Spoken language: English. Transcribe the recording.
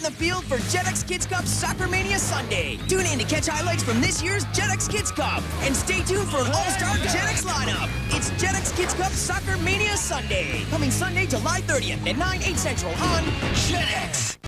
in the field for Jetix Kids Cup Soccer Mania Sunday. Tune in to catch highlights from this year's Jetix Kids Cup and stay tuned for an all-star Jetix lineup. It's Jetix Kids Cup Soccer Mania Sunday, coming Sunday, July 30th at 9, 8 Central on Jetix.